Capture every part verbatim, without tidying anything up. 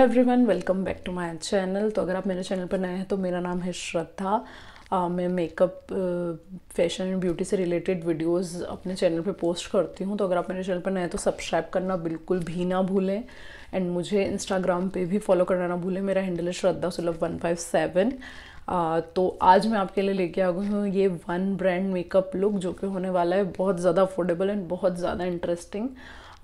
Hello everyone, welcome back to my channel. तो अगर आप मेरे चैनल पर नए हैं तो मेरा नाम है श्रद्धा। uh, मैं मेकअप, फैशन एंड ब्यूटी से रिलेटेड वीडियोस अपने चैनल पे पोस्ट करती हूँ। तो अगर आप मेरे चैनल पर नए हैं तो सब्सक्राइब करना बिल्कुल भी ना भूलें एंड मुझे इंस्टाग्राम पे भी फॉलो करना ना भूलें। मेरा हैंडल है Shraddha Sulabh one five seven. Uh, तो आज मैं आपके लिए लेके आ गई हूँ ये वन ब्रांड मेकअप लुक, जो कि होने वाला है बहुत ज़्यादा अफोर्डेबल एंड बहुत ज़्यादा इंटरेस्टिंग,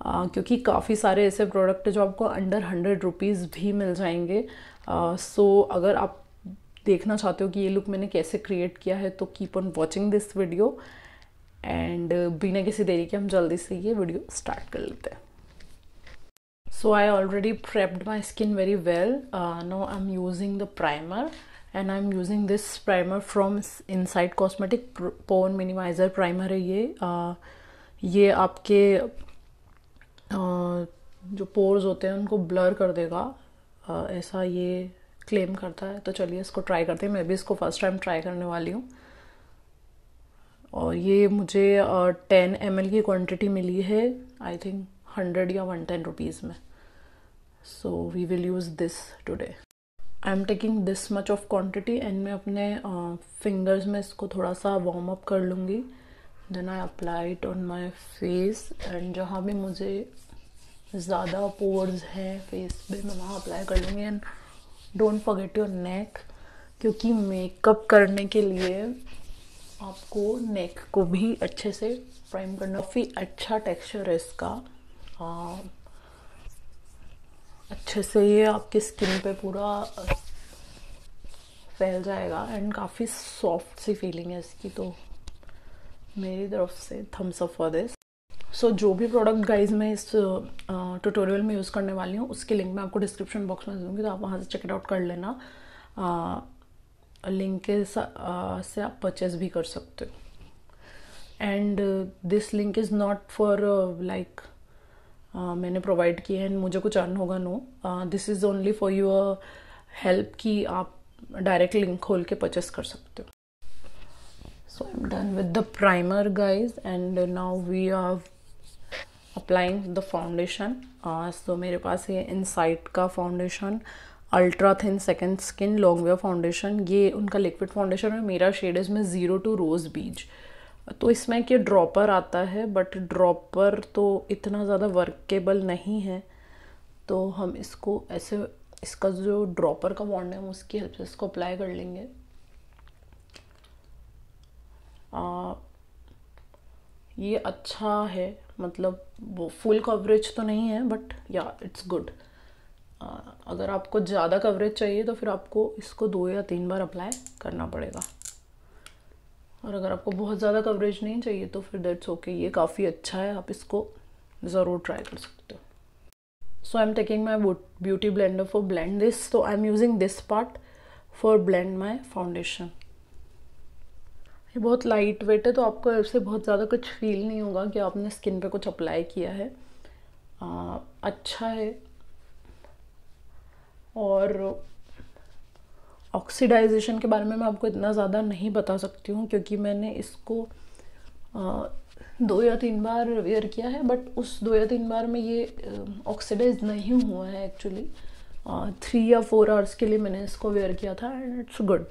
uh, क्योंकि काफ़ी सारे ऐसे प्रोडक्ट जो आपको अंडर हंड्रेड रुपीज़ भी मिल जाएंगे। सो uh, so, अगर आप देखना चाहते हो कि ये लुक मैंने कैसे क्रिएट किया है तो keep on watching this video and बिना किसी देरी के हम जल्दी से ये वीडियो स्टार्ट कर लेते हैं। So I already prepped my skin very well. Uh, now I'm using the primer and I'm using this primer from Insight Cosmetics Pore Minimizer Primer है ये। uh, ये आपके uh, जो पोर्स होते हैं उनको ब्लर कर देगा, uh, ऐसा ये क्लेम करता है। तो चलिए इसको ट्राई करते हैं। मैं भी इसको फर्स्ट टाइम ट्राई करने वाली हूँ और ये मुझे टेन एम एल की क्वान्टिटी मिली है, आई थिंक हंड्रेड या वन टेन रुपीज़ में। So we will use this today. I am taking this much of quantity and मैं अपने फिंगर्स uh, में इसको थोड़ा सा वार्म अप कर लूँगी। Then I apply it on my face and जहाँ भी मुझे ज़्यादा पोर्स हैं फेस पे मैं वहाँ अप्लाई कर लूँगी। And don't forget your neck, क्योंकि मेकअप करने के लिए आपको नेक को भी अच्छे से प्राइम करना। काफ़ी अच्छा टेक्स्चर है इसका, हाँ अच्छे से ये आपकी स्किन पे पूरा फैल जाएगा एंड काफ़ी सॉफ्ट सी फीलिंग है इसकी। तो मेरी तरफ से thumbs up for this. So जो भी प्रोडक्ट गाइज मैं इस ट्यूटोरियल में यूज़ करने वाली हूँ उसके लिंक मैं आपको डिस्क्रिप्शन बॉक्स में दूँगी, तो आप वहाँ से चेक आउट कर लेना। आ, लिंक के आ, से आप परचेज भी कर सकते हो and this link is not for like Uh, मैंने प्रोवाइड किया है एंड मुझे कुछ अर्न होगा, no. This is only for your help कि आप डायरेक्ट लिंक खोल के परचेस कर सकते हो। So I am done with the primer guys and now we are applying the foundation. So मेरे पास ये इनसाइट का foundation ultra thin second skin longwear foundation, ये उनका लिक्विड फाउंडेशन है। मेरा शेड इसमें ज़ीरो टू रोज़ बीज। तो इसमें कि ड्रॉपर आता है बट ड्रॉपर तो इतना ज़्यादा वर्केबल नहीं है, तो हम इसको ऐसे, इसका जो ड्रॉपर का बॉन्ड है हम उसकी हेल्प से इसको अप्लाई कर लेंगे। आ, ये अच्छा है, मतलब वो फुल कवरेज तो नहीं है बट या इट्स गुड। अगर आपको ज़्यादा कवरेज चाहिए तो फिर आपको इसको दो या तीन बार अप्लाई करना पड़ेगा, और अगर आपको बहुत ज़्यादा कवरेज नहीं चाहिए तो फिर दैट्स ओके। ये काफ़ी अच्छा है, आप इसको ज़रूर ट्राई कर सकते हो। So I am taking my beauty blender for blend this. तो I am using this part for blend my foundation. ये बहुत लाइट वेट है तो आपको इससे बहुत ज़्यादा कुछ फील नहीं होगा कि आपने स्किन पे कुछ अप्लाई किया है। आ, अच्छा है और ऑक्सीडाइजेशन के बारे में मैं आपको इतना ज़्यादा नहीं बता सकती हूँ क्योंकि मैंने इसको आ, दो या तीन बार वेयर किया है, बट उस दो या तीन बार में ये ऑक्सीडाइज नहीं हुआ है एक्चुअली। थ्री या फोर आवर्स के लिए मैंने इसको वेयर किया था and it's good.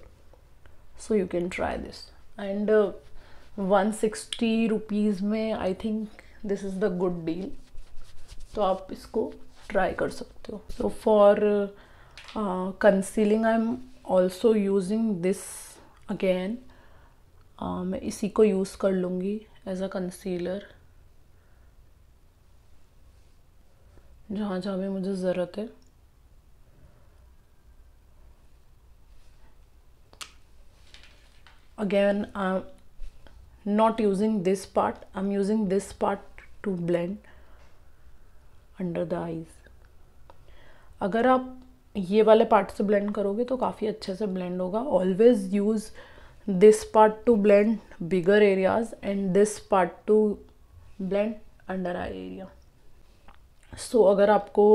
So you can try this and one sixty rupees में I think this is the good deal, तो आप इसको ट्राई कर सकते हो। So for concealing I am also using this again. मैं इसी को यूज़ कर लूँगी एज अ कंसीलर जहाँ जहाँ भी मुझे ज़रूरत है। Again I am not using this part, I am using this part to blend under the eyes. अगर आप ये वाले पार्ट से ब्लेंड करोगे तो काफ़ी अच्छे से ब्लेंड होगा। Always use this part to blend bigger areas and this part to blend under eye area. So अगर आपको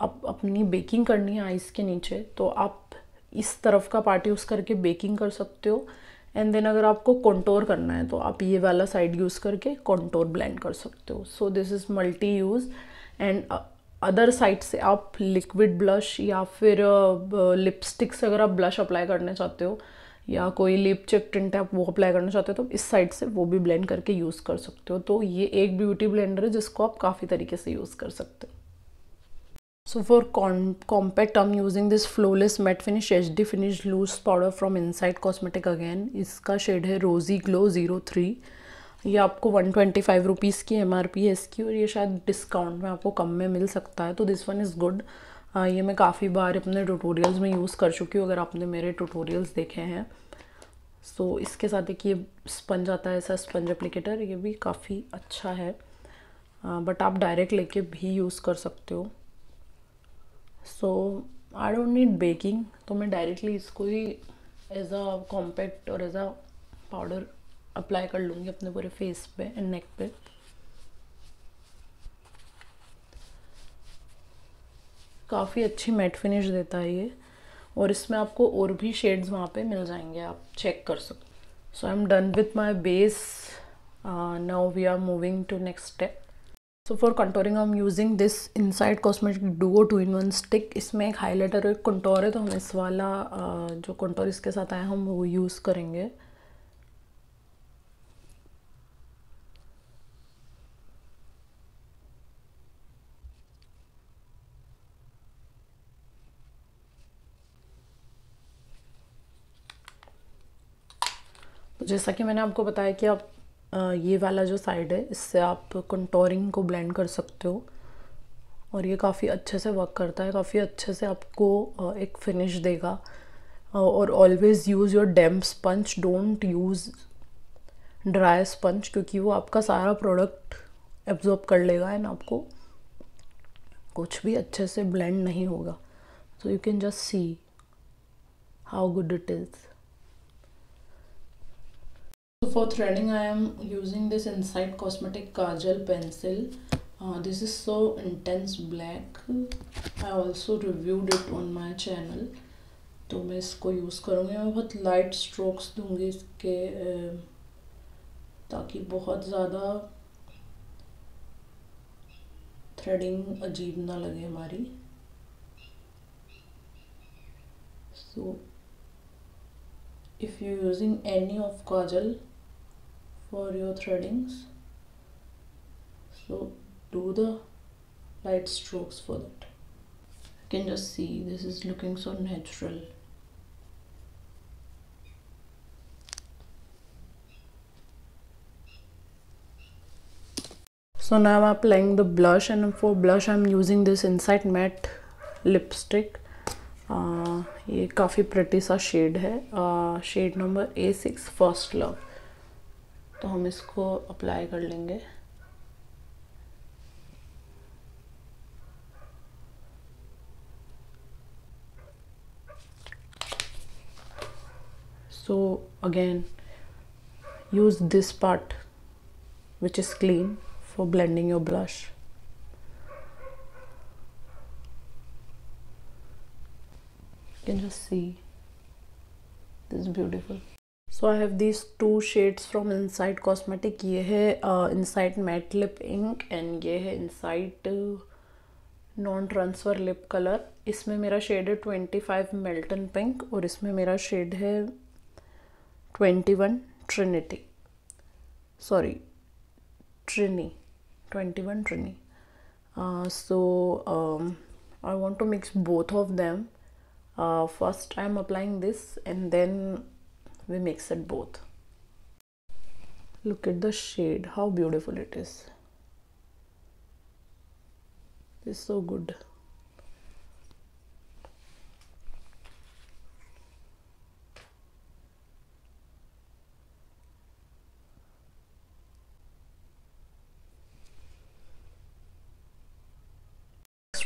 आप अपनी बेकिंग करनी है आईज के नीचे तो आप इस तरफ का पार्ट यूज़ करके बेकिंग कर सकते हो, एंड देन अगर आपको कॉन्टोर करना है तो आप ये वाला साइड यूज़ करके कॉन्टोर ब्लेंड कर सकते हो। So this is multi use and other side से आप लिक्विड ब्लश या फिर लिपस्टिक से अगर आप ब्लश अप्लाई करना चाहते हो या कोई लिप चिप टिंट आप वो अप्लाई करना चाहते हो तो इस साइड से वो भी ब्लेंड करके यूज़ कर सकते हो। तो ये एक ब्यूटी ब्लेंडर है जिसको आप काफ़ी तरीके से यूज़ कर सकते हो। So for compact, I'm using this flawless matte finish H D finish loose powder from Insight Cosmetics again. इसका शेड है रोजी ग्लो ज़ीरो थ्री। ये आपको वन ट्वेंटी फाइव रुपीज़ की एम आर पी है इसकी और ये शायद डिस्काउंट में आपको कम में मिल सकता है। तो दिस वन इज़ गुड। ये मैं काफ़ी बार अपने ट्यूटोरियल्स में यूज़ कर चुकी हूँ, अगर आपने मेरे ट्यूटोरियल्स देखे हैं। सो so, इसके साथ एक ये स्पंज आता है, ऐसा स्पंज एप्लीकेटर, ये भी काफ़ी अच्छा है। बट आप डायरेक्ट लेके भी यूज़ कर सकते हो। So I don't need baking, तो मैं डायरेक्टली इसको ही एज अ कॉम्पैक्ट और एज अ पाउडर अप्लाई कर लूँगी अपने पूरे फेस पे एंड नेक पे। काफ़ी अच्छी मैट फिनिश देता है ये और इसमें आपको और भी शेड्स वहाँ पे मिल जाएंगे, आप चेक कर सकते हो। So I am done with my base, now we are moving to next step. So for contouring I am using this Insight cosmetic duo two in one stick. इसमें एक हाइलाइटर और एक कंटोर है, तो हम इस वाला जो कंटोर इसके साथ आया हम वो यूज़ करेंगे। तो जैसा कि मैंने आपको बताया कि आप ये वाला जो साइड है इससे आप कंटोरिंग को ब्लेंड कर सकते हो और ये काफ़ी अच्छे से वर्क करता है, काफ़ी अच्छे से आपको एक फिनिश देगा। और always use your damp sponge, don't use dry sponge, क्योंकि वो आपका सारा प्रोडक्ट एब्जॉर्ब कर लेगा एंड आपको कुछ भी अच्छे से ब्लेंड नहीं होगा। So you can just see how good it is. For threading I am using this Insight Cosmetics Kajal pencil. Uh, this is so intense black. I also reviewed it on my channel. तो मैं इसको use करूँगी। मैं बहुत light strokes दूँगी इसके ताकि बहुत ज़्यादा threading अजीब ना लगे हमारी। So if you are using any of Kajal for your threadings, so do the light strokes for that. You can just see this is looking so natural. So now I'm applying the blush, and for blush I'm using this Insight Matte lipstick. Uh, ये काफ़ी pretty सा shade है, shade number A six first love. तो हम इसको apply कर लेंगे। So again use this part which is clean for blending your blush. You can just see this is beautiful. So I have these two shades from Insight Cosmetics. ये है uh, Insight Matte Lip Ink and ये है Insight Non Transfer Lip Color. इसमें मेरा shade है twenty five Melton Pink और इसमें मेरा शेड है twenty one Trinity. Sorry, Trini. Twenty one Trini. Uh, so um, I want to mix both of them. Uh, first I am applying this and then we mix it both. Look at the shade, how beautiful it is. This is so good.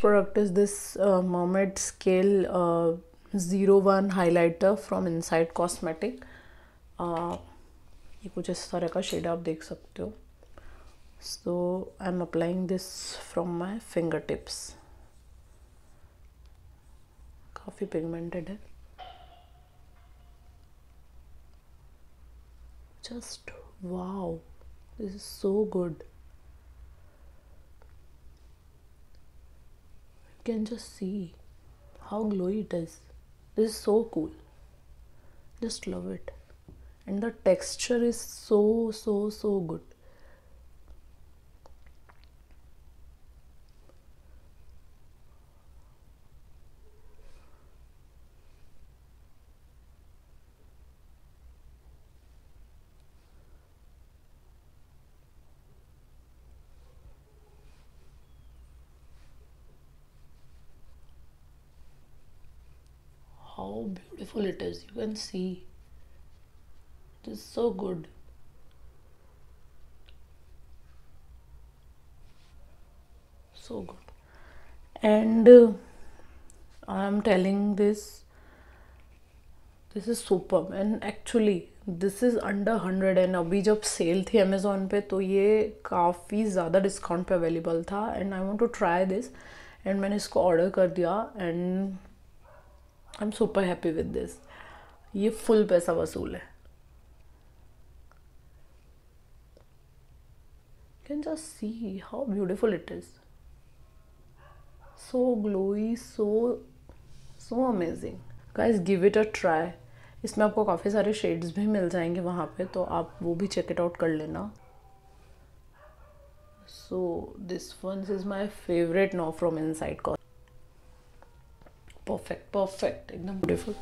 Product is this uh, Mermaid Scale uh, zero one highlighter from Insight cosmetic. ये कुछ इस तरह का shade आप देख सकते हो। So I am applying this from my finger tips. काफ़ी पिगमेंटेड है। Just wow, this is so good. can just see how glowy it is. This is so cool. Just love it. And the texture is so, so, so good. How beautiful it is. You can see. It is so good. So good. And uh, I am telling this. This is superb. And actually this is under hundred. And अभी जब cell थी Amazon पे तो ये काफ़ी ज़्यादा discount पे available था. And I want to try this. And मैंने इसको ऑर्डर कर दिया. And I am super happy with this. ये फुल पैसा वसूल है. Can just see how beautiful it is. So glowy, so so amazing. Guys give it a try. इसमें आपको काफ़ी सारे शेड्स भी मिल जाएंगे वहाँ पे, तो आप वो भी चेक इट आउट कर लेना. So this one is my favourite now from Insight cosmetics. Perfect perfect, एकदम ब्यूटीफुल.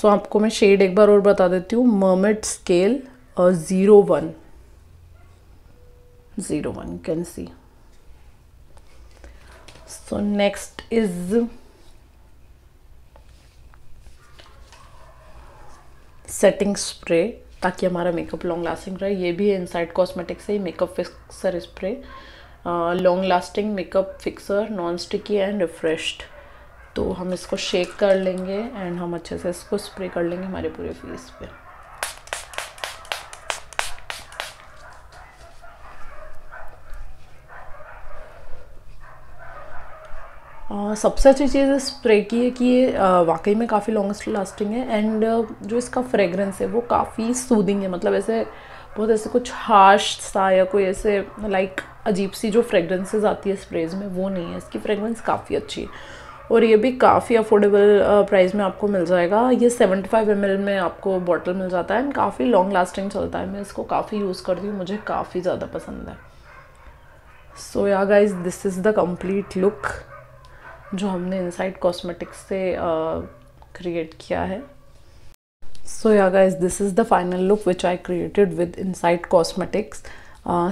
सो आपको मैं शेड एक बार और बता देती हूँ. Mermaid Scale zero one zero one can see. So next is setting spray ताकि हमारा मेकअप लॉन्ग लास्टिंग रहे. ये भी है इनसाइट कॉस्मेटिक्स से ही. Makeup fixer spray, long lasting makeup fixer, non sticky and refreshed. तो हम इसको शेक कर लेंगे एंड हम अच्छे से इसको स्प्रे कर लेंगे हमारे पूरे फेस पे. uh, सबसे अच्छी चीज़ इस स्प्रे की है कि ये uh, वाकई में काफ़ी लॉन्ग लास्टिंग है. एंड uh, जो इसका फ्रेगरेंस है वो काफ़ी सूदिंग है. मतलब ऐसे बहुत ऐसे कुछ हार्श सा या कोई ऐसे लाइक अजीब सी जो फ्रेगरेंसेज आती है स्प्रेज में वो नहीं है. इसकी फ्रेगरेंस काफ़ी अच्छी है और ये भी काफ़ी अफोर्डेबल प्राइस में आपको मिल जाएगा. ये पचहत्तर एम एल में आपको बॉटल मिल जाता है एंड काफ़ी लॉन्ग लास्टिंग चलता है. मैं इसको काफ़ी यूज़ करती हूँ, मुझे काफ़ी ज़्यादा पसंद है. So yeah guys this is the complete look जो हमने इनसाइट कॉस्मेटिक्स से क्रिएट किया है. So yeah guys this is the final look which I created with Insight cosmetics.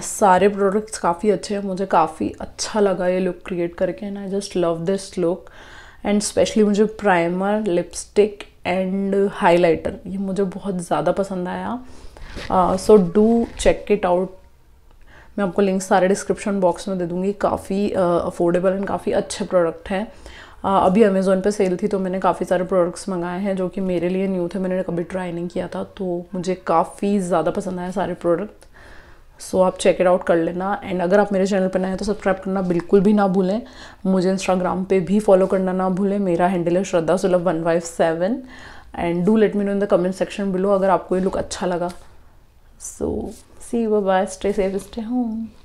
सारे प्रोडक्ट्स काफ़ी अच्छे हैं, मुझे काफ़ी अच्छा लगा ये लुक क्रिएट करके. And I just love this look. And specially मुझे प्राइमर, लिपस्टिक एंड हाइलाइटर ये मुझे बहुत ज़्यादा पसंद आया. So do check it out. मैं आपको लिंक सारे डिस्क्रिप्शन बॉक्स में दे दूँगी. काफ़ी अफोर्डेबल एंड काफ़ी अच्छे प्रोडक्ट हैं. Uh, अभी अमेज़ोन पे सेल थी तो मैंने काफ़ी सारे प्रोडक्ट्स मंगाए हैं जो कि मेरे लिए न्यू थे, मैंने कभी ट्राई नहीं किया था. तो मुझे काफ़ी ज़्यादा पसंद आया सारे प्रोडक्ट. सो so, आप चेक इट आउट कर लेना. एंड अगर आप मेरे चैनल पर नए हैं तो सब्सक्राइब करना बिल्कुल भी ना भूलें. मुझे इंस्टाग्राम पे भी फॉलो करना ना भूलें. मेरा हैंडल है Shraddha Sulabh one five seven. And do let me know in the comment section below अगर आपको ये लुक अच्छा लगा. So see you, bye bye, stay safe, stay home.